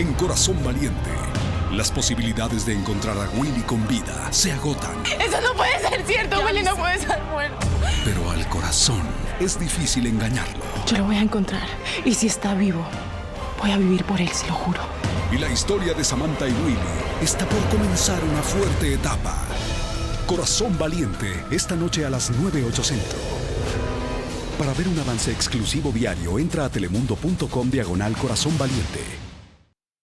En Corazón Valiente, las posibilidades de encontrar a Willy con vida se agotan. ¡Eso no puede ser cierto! ¡Willy no puede estar muerto! Pero al corazón es difícil engañarlo. Yo lo voy a encontrar. Y si está vivo, voy a vivir por él, se lo juro. Y la historia de Samantha y Willy está por comenzar una fuerte etapa. Corazón Valiente, esta noche a las 9, 8 centro. Para ver un avance exclusivo diario, entra a telemundo.com/CorazónValiente.